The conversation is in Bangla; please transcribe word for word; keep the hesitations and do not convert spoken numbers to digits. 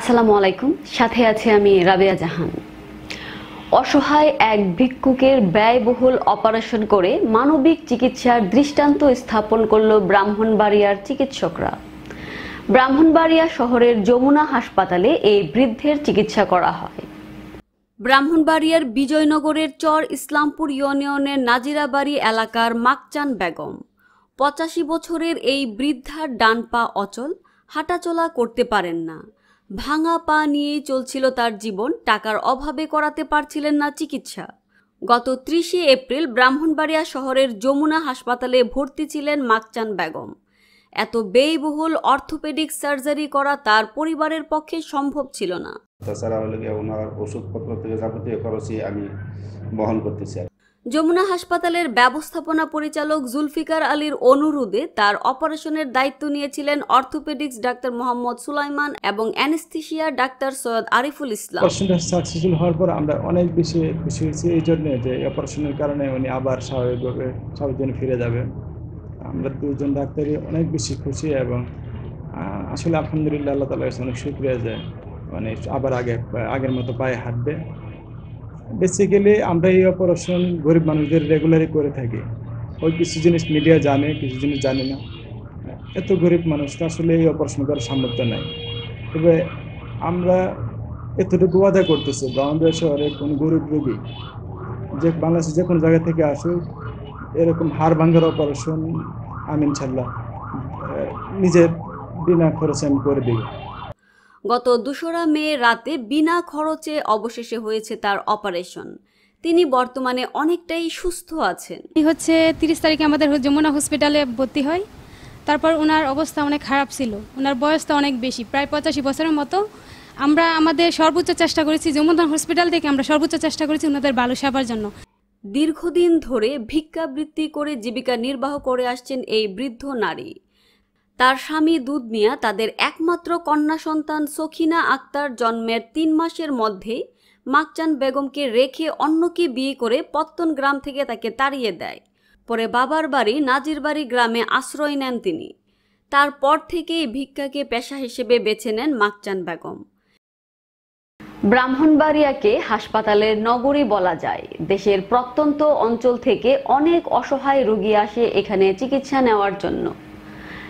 আসসালামু আলাইকুম সাথে আছে আমি রাবেয়া জাহান অসহায় এক ভিক্ষুকের ব্যয়বহুল অপারেশন করে মানবিক চিকিৎসার দৃষ্টান্ত স্থাপন করলো ব্রাহ্মণবাড়িয়ার চিকিৎসকরা ব্রাহ্মণবাড়িয়া শহরের যমুনা হাসপাতালে এই বৃদ্ধের চিকিৎসা করা হয় ব্রাহ্মণবাড়িয়ার বিজয়নগরের চর ইসলামপুর ইউনিয়নের নাজিরাবাড়ি এলাকার মাকজান বেগম পঁচাশি বছরের এই বৃদ্ধার ডান পা অচল হাঁটাচলা করতে পারেন না ভাঙা পা নিয়ে চলছিল তার জীবন টাকার অভাবে করাতে পারছিলেন না চিকিৎসা গত ত্রিশে এপ্রিল ব্রাহ্মণবাড়িয়া শহরের যমুনা হাসপাতালে ভর্তি ছিলেন মাকজান বেগম এত ব্যয়বহুল অর্থোপেডিক সার্জারি করা তার পরিবারের পক্ষে সম্ভব ছিল না তাছাড়া ওনার ওষুধপত্র থেকে যাবতীয় খরচ আমি বহন করতেছি যমুনা হাসপাতালের ব্যবস্থাপনা পরিচালক জুলফিকার আলীর অনুরোধে তার অপারেশনের দায়িত্ব নিয়েছিলেন অর্থোপেডিক্স ডাক্তার মোহাম্মদ সুলাইমান এবং অ্যানেস্থেশিয়া ডাক্তার সৈয়দ আরিফুল ইসলাম। অপারেশনটা সাকসেসফুল হওয়ার পর আমরা অনেক বেশি খুশি হয়েছি এই জন্য যে অপারেশনের কারণে উনি আবার স্বাভাবিকভাবে স্বাভাবিক ফিরে যাবেন। আমরা দুজন ডাক্তারই অনেক বেশি খুশি এবং আসলে আলহামদুলিল্লাহ আল্লাহ তাআলার কাছে অনেক শুকরিয়া যে মানে আবার আগে আগের মতো পায়ে হাঁটবে। বেসিক্যালি আমরা এই অপারেশন গরিব মানুষদের রেগুলারই করে থাকি ওই কিছু জিনিস মিডিয়া জানে কিছু জিনিস জানে না এত গরিব মানুষটা আসলে এই অপারেশন করার সামর্থ্য নেই তবে আমরা এতটুকু ওয়াদা করতেছি ব্রাহ্মণবাড়িয়া শহরে কোনো গরিব রোগী যে বাংলাদেশের যে কোনো জায়গা থেকে আসুক এরকম হাড় ভাঙার অপারেশন আমি ইনশাল্লাহ নিজের বিনা খরচে আমি করে দেব গত দুশরা মে রাতে বিনা খরচে অবশেষে হয়েছে তার অপারেশন তিনি বর্তমানে অনেকটাই সুস্থ আছেন হচ্ছে ত্রিশ তারিখে আমাদের যমুনা হসপিটালে ভর্তি হয় তারপর ওনার অবস্থা অনেক খারাপ ছিল ওনার বয়সটা অনেক বেশি প্রায় পঁচাশি বছরের মতো আমরা আমাদের সর্বোচ্চ চেষ্টা করেছি যমুনা হসপিটাল থেকে আমরা সর্বোচ্চ চেষ্টা করেছি ওনাদের ভালো সেবার জন্য দীর্ঘদিন ধরে ভিক্ষাবৃত্তি করে জীবিকা নির্বাহ করে আসছেন এই বৃদ্ধ নারী তার স্বামী দুধ মিয়া তাদের একমাত্র কন্যা সন্তান সখিনা আক্তার জন্মের তিন মাসের মধ্যেই মাকজান বেগমকে রেখে অন্যকে বিয়ে করে পত্তন গ্রাম থেকে তাকে তাড়িয়ে দেয় পরে বাবার বাড়ি নাজিরবাড়ি গ্রামে আশ্রয় নেন তিনি তারপর থেকেই ভিক্ষাকে পেশা হিসেবে বেছে নেন মাকজান বেগম ব্রাহ্মণবাড়িয়াকে হাসপাতালের নগরী বলা যায় দেশের প্রত্যন্ত অঞ্চল থেকে অনেক অসহায় রোগী আসে এখানে চিকিৎসা নেওয়ার জন্য